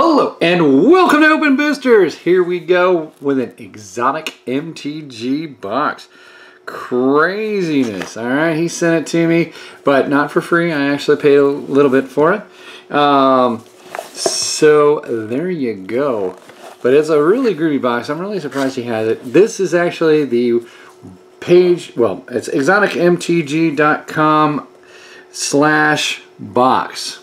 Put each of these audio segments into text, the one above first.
Hello and welcome to Open Boosters. Here we go with an exotic MTG box. Craziness. All right, he sent it to me, but not for free. I actually paid a little bit for it. So there you go. But it's a really groovy box. I'm really surprised he has it. This is actually the page. Well, it's exoticmtg.com/box.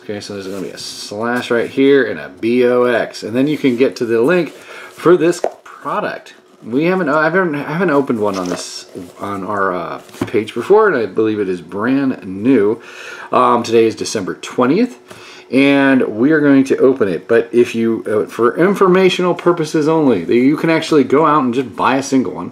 Okay, so there's going to be a slash right here and a box, and then you can get to the link for this product. We haven't, I haven't opened one on this on our page before, and I believe it is brand new. Today is December 20th, and we are going to open it. But if you, for informational purposes only, you can actually go out and just buy a single one,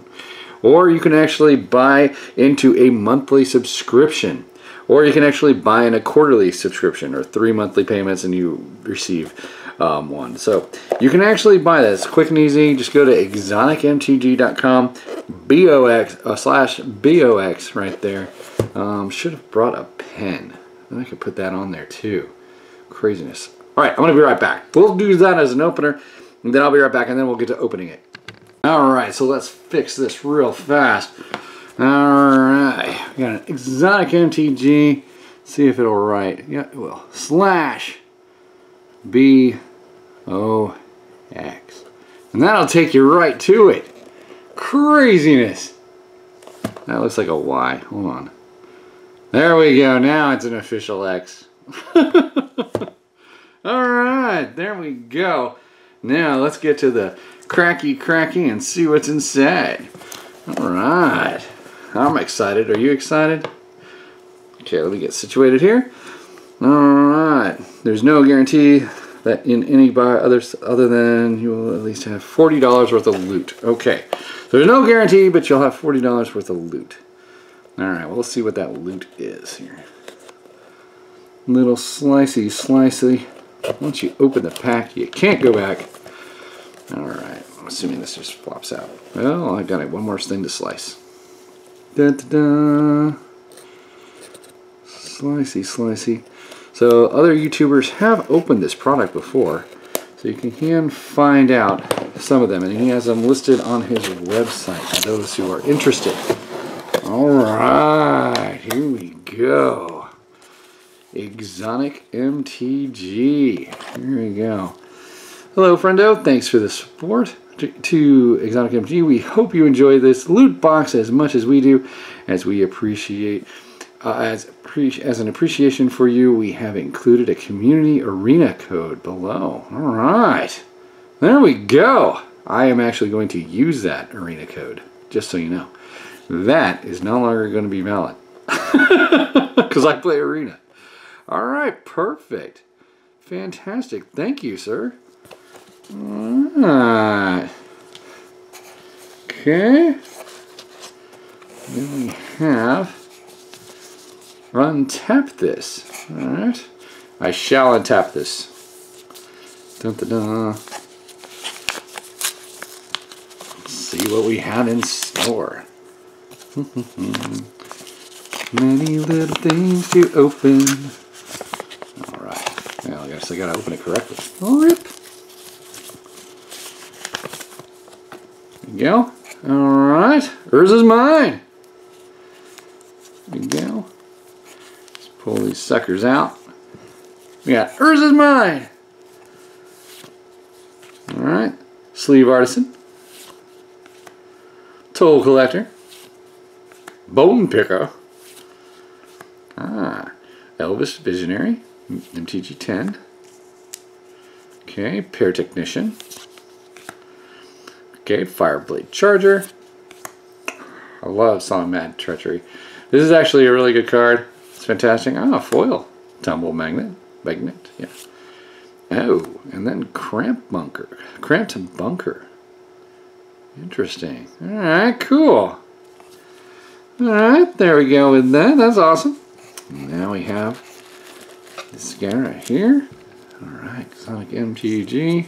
or you can actually buy into a monthly subscription. Or you can actually buy in a quarterly subscription or 3 monthly payments and you receive one. So you can actually buy this quick and easy. Just go to exoticmtg.com, /box right there. Should have brought a pen. And I could put that on there too. Craziness. All right, I'm going to be right back. We'll do that as an opener, and then I'll be right back, and then we'll get to opening it. All right, so let's fix this real fast. Alright, we got an exotic MTG. Let's see if it'll write. Yeah, it will. /BOX. And that'll take you right to it. Craziness. That looks like a Y. Hold on. There we go. Now it's an official X. Alright, there we go. Now let's get to the cracky and see what's inside. Alright. I'm excited. Are you excited? Okay, let me get situated here. Alright. There's no guarantee that in any buy other than you will at least have $40 worth of loot. Okay. So there's no guarantee, but you'll have $40 worth of loot. Alright, well, let's see what that loot is here. Little slicey. Once you open the pack, you can't go back. Alright, I'm assuming this just flops out. Well, I got it. One more thing to slice. Da-da-da. Slicey. So other YouTubers have opened this product before, so you can find out some of them, and he has them listed on his website for those who are interested. Alright, here we go. Exotic MTG. Here we go. Hello, friendo. Thanks for the support to Exotic MTG. We hope you enjoy this loot box as much as we do, as we appreciate. As an appreciation for you, we have included a community arena code below. All right, there we go. I am actually going to use that arena code, just so you know. That is no longer going to be valid because I play arena. All right, perfect, fantastic. Thank you, sir. Alright. Okay. Then we have untap this. Alright. I shall untap this. Dun, dun, dun. Let's see what we have in store. Many little things to open. Alright. Now I guess I gotta open it correctly. Rip. Go. Alright. Hers is mine. There we go. Let's pull these suckers out. We got hers is mine. Alright. Sleeve artisan. Toll collector. Bone picker. Ah. Elvis visionary. MTG 10. Okay. Pair technician. Okay, Fireblade Charger. I love Song Mad Treachery. This is actually a really good card. It's fantastic. Ah, foil. Tumble Magnet. Yeah. Oh, and then Cramped Bunker. Interesting. Alright, cool. Alright, there we go with that. That's awesome. Now we have this guy right here. Alright, Exotic MTG.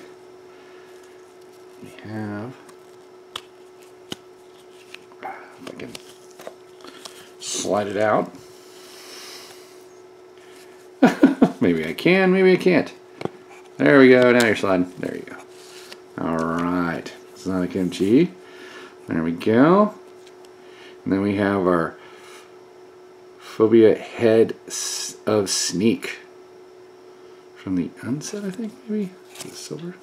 We have... If I can slide it out. Maybe I can, maybe I can't. There we go, now you're sliding. There you go. Alright, Exotic MTG. There we go. And then we have our Phobia Head of Sneak. From the Unset, I think, maybe? Is it silver?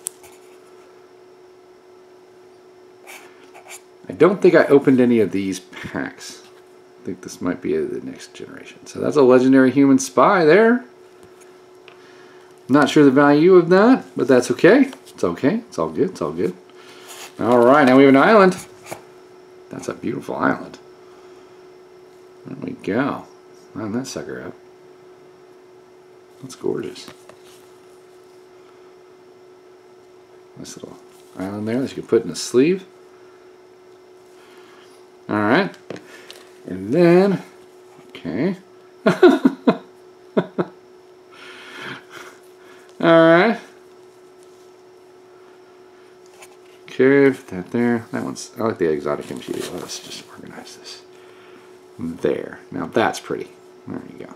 I don't think I opened any of these packs. I think this might be the next generation. So that's a legendary human spy there. Not sure the value of that, but that's okay. It's okay. It's all good. It's all good. All right, now we have an island. That's a beautiful island. There we go. Line that sucker up. That's gorgeous. Nice little island there that you can put in a sleeve. All right. And then, okay. Alright. Curve that there. That one's, I like the Exotic MTG. Let's just organize this. There. Now that's pretty. There you go.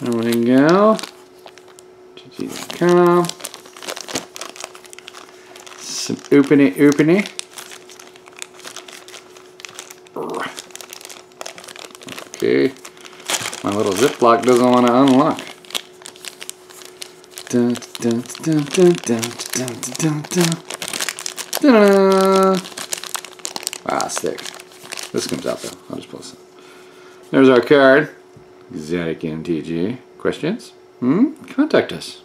There we go. GG.com. Some oopity. Okay. My little Ziploc doesn't want to unlock. Ah, wow, sick. This comes out though. I'll just pull this out. There's our card. Exotic MTG. Questions? Contact us.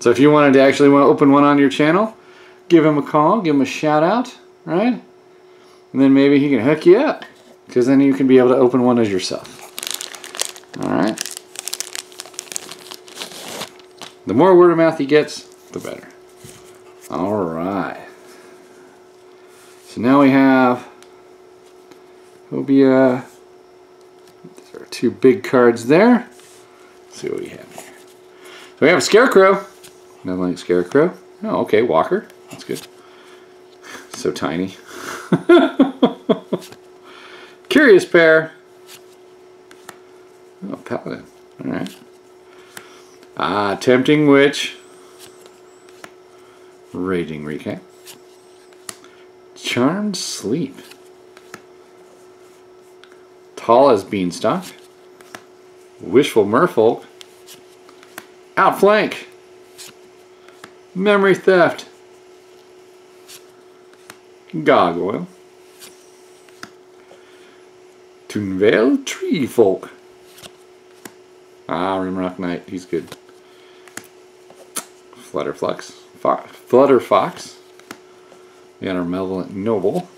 So if you wanted to actually want to open one on your channel, give him a call, give him a shout out, right? And then maybe he can hook you up. Because then you can be able to open one as yourself. Alright. The more word of mouth he gets, the better. Alright. So now we have Phobia. There are two big cards there. Let's see what we have here. So we have a Scarecrow. Nothing like Scarecrow. Oh, okay, Walker. That's good. So tiny. Curious Pair. Oh, Paladin. Alright. Ah, Tempting Witch. Raging Recap. Charmed Sleep. Tall as Beanstalk. Wishful Merfolk. Outflank. Memory Theft. Gargoyle. Toonvale Tree Folk. Ah, Rimrock Knight, he's good. Flutterflux. Flutterfox. We got our Malevolent Noble.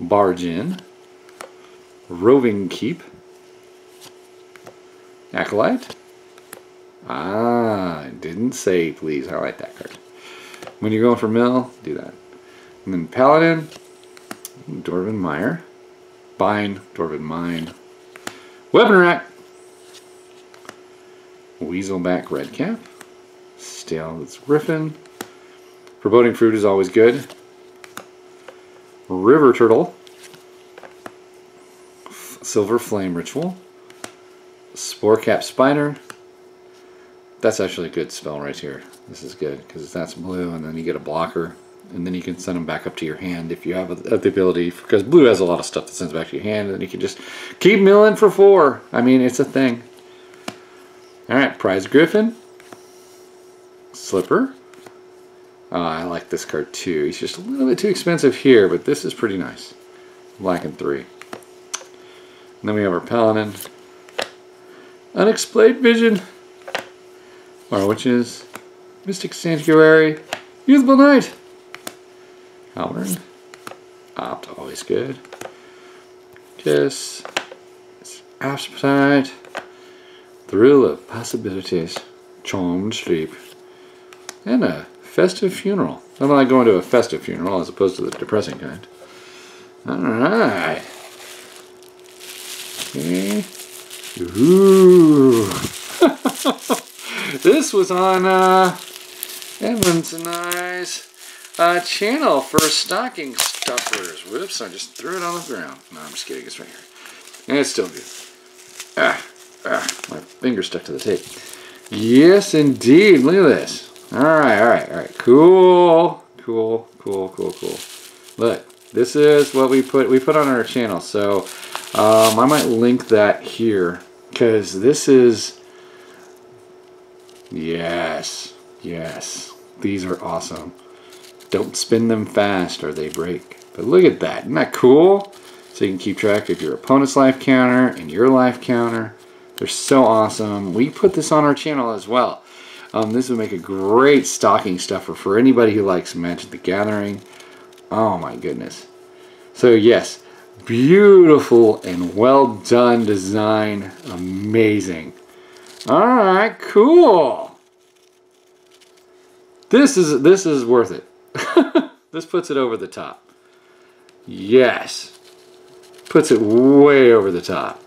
Barge In. Roving Keep. Acolyte. Ah, it didn't say, please. I like that card. When you're going for mill, do that. And then Paladin. Dwarven Mire. Bind, Dwarven Mine, Weapon Rack, Weaselback Redcap, Stale that's Griffin, Foreboding Fruit is always good, River Turtle, Silver Flame Ritual, Spore Cap Spider. That's actually a good spell right here. This is good because that's blue and then you get a blocker. And then you can send them back up to your hand if you have the ability. Because blue has a lot of stuff that sends back to your hand. And you can just keep milling for four. I mean, it's a thing. Alright, Prize Griffin. Slipper. I like this card too. He's just a little bit too expensive here. But this is pretty nice. Black and three. And then we have our Paladin. Unexplained Vision. Our Witches. Mystic Sanctuary. Youthful Knight. Halberd. Opt, always good. Kiss. Appetite. Thrill of Possibilities. Charmed Sleep. And a Festive Funeral. I like going to a festive funeral as opposed to the depressing kind. Alright. Okay. Ooh. This was on Edmonds and I's channel for stocking stuffers. Whoops, I just threw it on the ground. No, I'm just kidding, it's right here. And it's still good. Ah. my finger stuck to the tape. Yes, indeed. Look at this. All right. Cool. Look, this is what we put on our channel. So I might link that here because this is, yes. These are awesome. Don't spin them fast or they break. But look at that. Isn't that cool? So you can keep track of your opponent's life counter and your life counter. They're so awesome. We put this on our channel as well. This would make a great stocking stuffer for anybody who likes Magic the Gathering. Oh my goodness. So yes, beautiful and well done design. Amazing. Alright, cool. This is worth it. This puts it over the top. Yes. Puts it way over the top.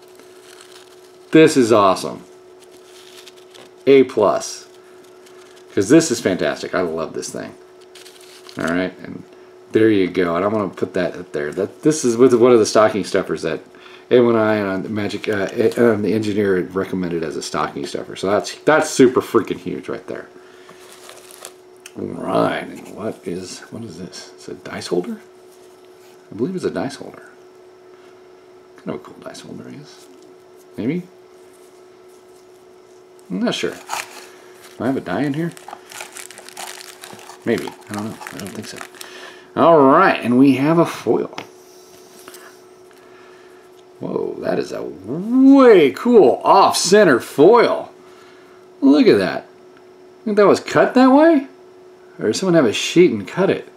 This is awesome. A plus. Because this is fantastic. I love this thing. Alright, and there you go. And I'm going to put that up there. This is one of the stocking stuffers that Edwin and I on Magic, the engineer had recommended as a stocking stuffer. So that's super freaking huge right there. Alright, and what is this? It's a dice holder? I believe it's a dice holder. Kind of a cool dice holder, I guess. Maybe? I'm not sure. Do I have a die in here? Maybe. I don't know. I don't think so. Alright, and we have a foil. Whoa, that is a way cool off-center foil. Look at that. I think that was cut that way? Or did someone have a sheet and cut it?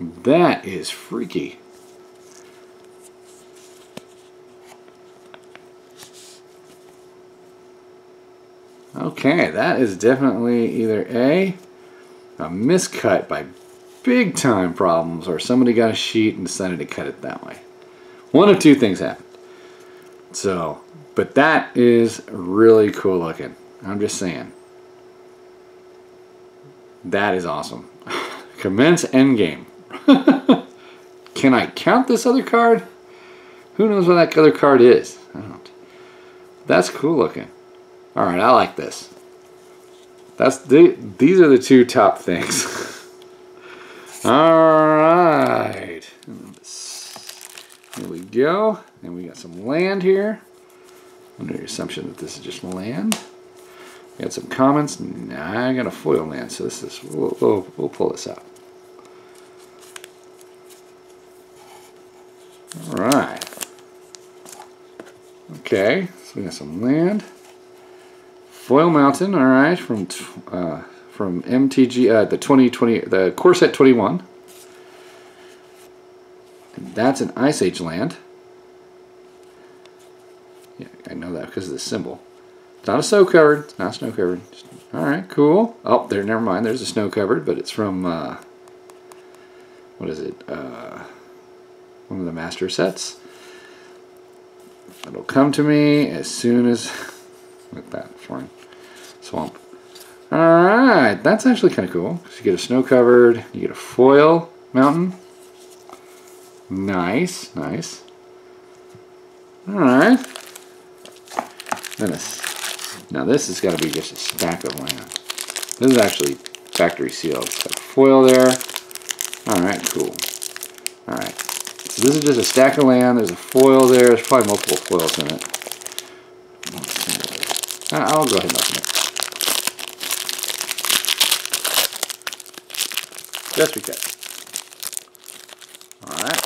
That is freaky. Okay, that is definitely either a miscut by big time problems, or somebody got a sheet and decided to cut it that way. One of two things happened. So, but that is really cool looking. I'm just saying. That is awesome. Commence endgame. Can I count this other card? Who knows what that other card is? I don't. That's cool looking. Alright, I like this. These are the two top things. Alright. Here we go. And we got some land here. Under the assumption that this is just land. We got some commons. Now I got a foil land, so this is we'll pull this out. Alright. Okay, so we got some land. Foil Mountain, all right, from MTG, the 2020, the Core Set 21. And that's an Ice Age land. Yeah, I know that because of the symbol. It's not a snow covered, it's not snow covered. All right, cool. Oh, there, never mind. There's a snow covered, but it's from what is it? One of the master sets. It'll come to me as soon as. With that foreign swamp. Alright, that's actually kind of cool. Because you get a snow covered, you get a foil mountain. Nice, nice. Alright. Now this has got to be just a stack of land. This is actually factory sealed. It's got foil there. Alright, cool. Alright. So this is just a stack of land. There's a foil there. There's probably multiple foils in it. I'll go ahead and open it. Just because. Alright.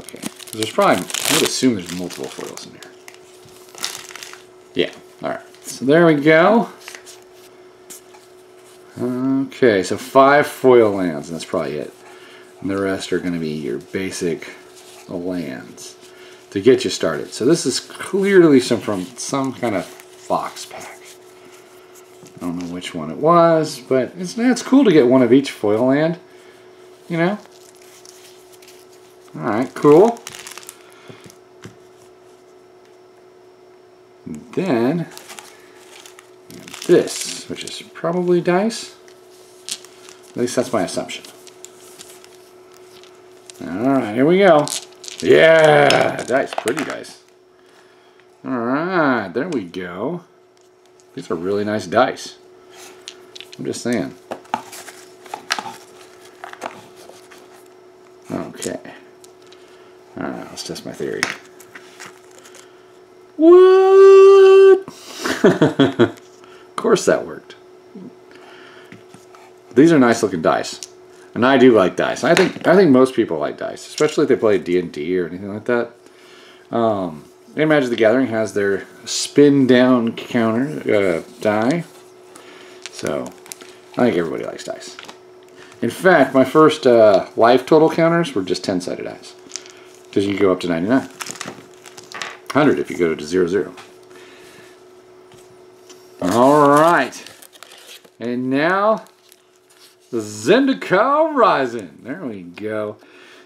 Okay. There's probably, I would assume there's multiple foils in here. Yeah. Alright. So there we go. Okay. So 5 foil lands, and that's probably it. And the rest are going to be your basic lands to get you started. So this is clearly from some kind of box pack. I don't know which one it was, but it's cool to get one of each foil land, you know? Alright, cool. And then we have this, which is probably dice. At least that's my assumption. All here we go. Yeah, dice, pretty dice. All right, there we go. These are really nice dice. I'm just saying. Okay. All right, let's test my theory. What? Of course that worked. These are nice looking dice. And I do like dice. I think most people like dice, especially if they play D&D or anything like that. Magic the Gathering has their spin down counter die. So I think everybody likes dice. In fact, my first life total counters were just 10-sided dice. Because you go up to 99. 100 if you go to 0-0. Alright. And now, Zendikar Rising. There we go.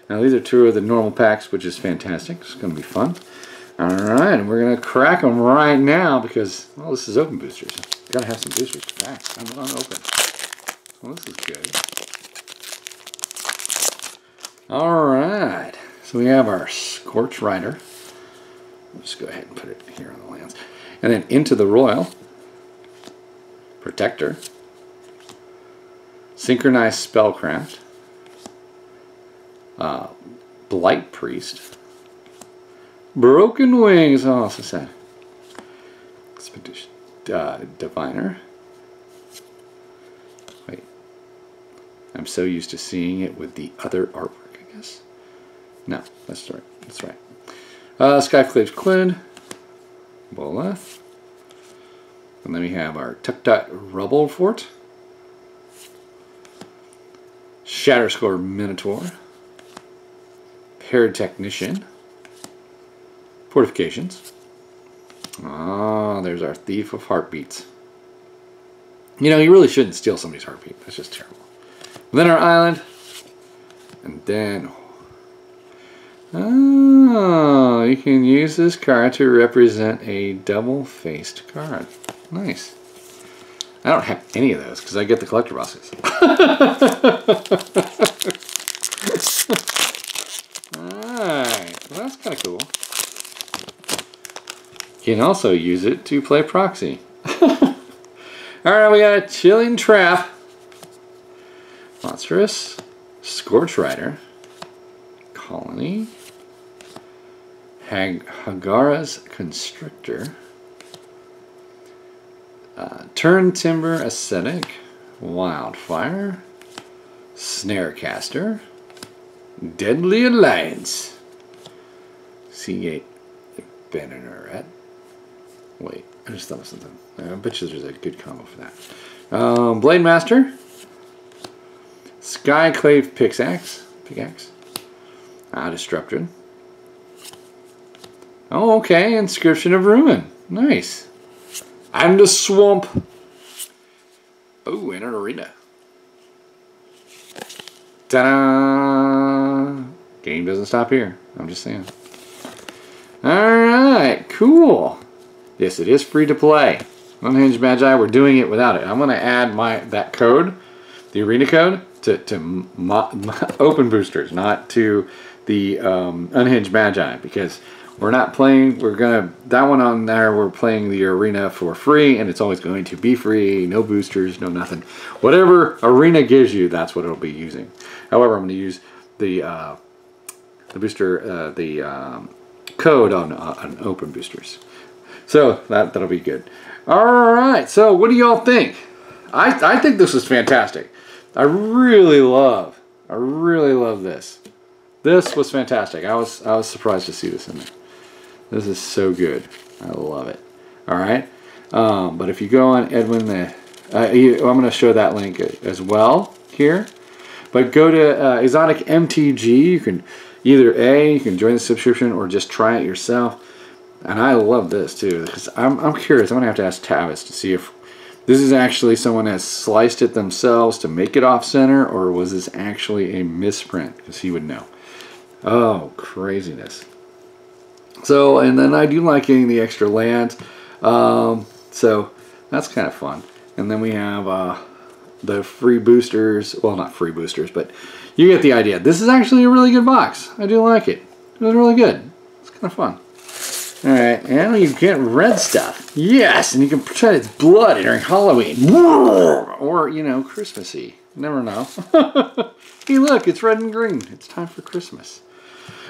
Now these are two of the normal packs, which is fantastic. It's going to be fun. Alright, and we're going to crack them right now because, well, this is Open Boosters. Got to have some boosters to crack. I'm unopened. Well, this is good. Alright, so we have our Scorch Rider. I'll just go ahead and put it here on the lands. And then Into the Royal. Protector. Synchronized Spellcraft. Blight Priest. Broken Wings, oh, also sad. Expedition. Diviner. Wait. I'm so used to seeing it with the other artwork. Yes. No, that's right. That's right. Skyclave's Quid, Boleth, and then we have our Tukdot Rubble Fort, Shatterscore Minotaur, Paratechnician, Fortifications. Ah, there's our Thief of Heartbeats. You know, you really shouldn't steal somebody's heartbeat. That's just terrible. And then our Island. And then, oh, you can use this card to represent a double-faced card. Nice. I don't have any of those because I get the collector boxes. Alright, well, that's kind of cool. You can also use it to play proxy. Alright, we got a Chilling Trap. Monstrous. Scorch Rider, Colony, Hagara's Constrictor, Turn Timber Ascetic, Wildfire, Snarecaster, Deadly Alliance, Seagate Banneret. Wait, I just thought of something. I bet you there's a good combo for that. Blade Master. Skyclave Pickaxe. Destruction. Oh, okay. Inscription of Ruin. Nice. And a Swamp. Oh, and an Arena. Ta-da! Game doesn't stop here. I'm just saying. Alright, cool. Yes, it is free to play. Unhinged Magi, we're doing it without it. I'm going to add that code, the Arena code, to Open Boosters, not to the Unhinged Magi, because we're not playing, we're gonna, that one on there, we're playing the Arena for free, and it's always going to be free, no boosters, no nothing. Whatever Arena gives you, that's what it'll be using. However, I'm going to use the code on Open Boosters. So that'll be good. Alright, so what do y'all think? I think this is fantastic. I really love this. This was fantastic. I was surprised to see this in there. This is so good. I love it. All right. But if you go on Edwin, I'm going to show that link as well here. But go to Exotic MTG. You can either you can join the subscription or just try it yourself. And I love this too because I'm curious. I'm going to have to ask Tavis to see if this is actually someone that sliced it themselves to make it off-center, or was this actually a misprint? Because he would know. Oh, craziness. So, and then I do like getting the extra lands. So, that's kind of fun. And then we have the free boosters. Well, not free boosters, but you get the idea. This is actually a really good box. I do like it. It was really good. It's kind of fun. Alright, and you get red stuff. Yes, and you can pretend it's blood during Halloween. Or, you know, Christmassy. Never know. Hey, look, it's red and green. It's time for Christmas.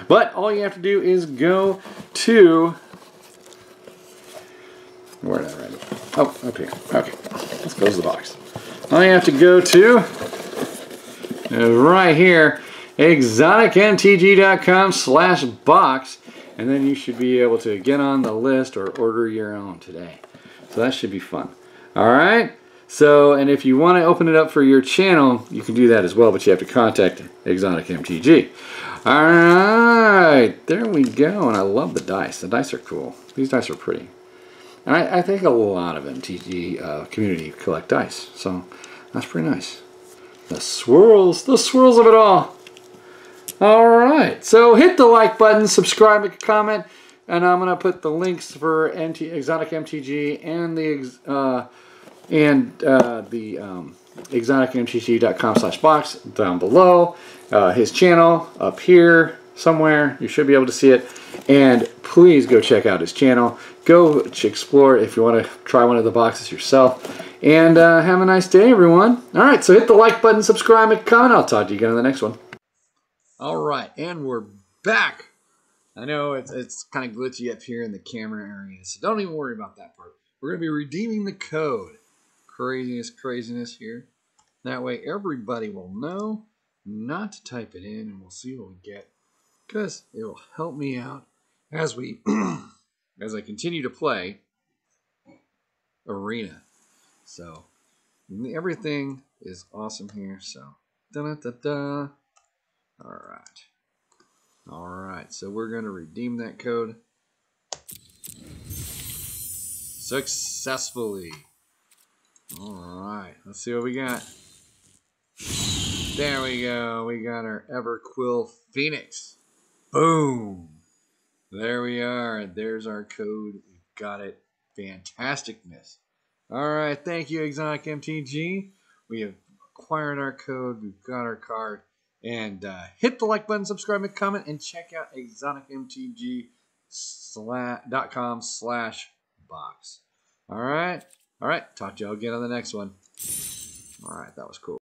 But all you have to do is go to... Where did I write it? Oh, up here. Okay, let's close the box. All you have to go to is right here, exoticmtg.com/box. And then you should be able to get on the list or order your own today. So that should be fun. All right. So, and if you want to open it up for your channel, you can do that as well, but you have to contact Exotic MTG. All right. There we go. And I love the dice. The dice are cool. These dice are pretty. And I think a lot of MTG community collect dice. So that's pretty nice. The swirls of it all. Alright, so hit the like button, subscribe, make a comment, and I'm going to put the links for Exotic MTG and the exoticmtg.com/box down below. His channel up here somewhere. You should be able to see it. And please go check out his channel. Go explore if you want to try one of the boxes yourself. And have a nice day, everyone. Alright, so hit the like button, subscribe, make a comment. I'll talk to you again in the next one. All right, and we're back. I know it's kind of glitchy up here in the camera area, so don't even worry about that part. We're going to be redeeming the code. Craziness here. That way everybody will know not to type it in, and we'll see what we get, because it will help me out as we as I continue to play Arena. So everything is awesome here. So da-da-da-da. All right, so we're going to redeem that code successfully. All right, let's see what we got. There we go. We got our Everquill Phoenix. Boom. There we are. There's our code. We got it. Fantasticness. All right, thank you, Exotic MTG. We have acquired our code. We've got our card. And hit the like button, subscribe, and comment, and check out exoticmtg.com/box. All right. Talk to y'all again on the next one. All right. That was cool.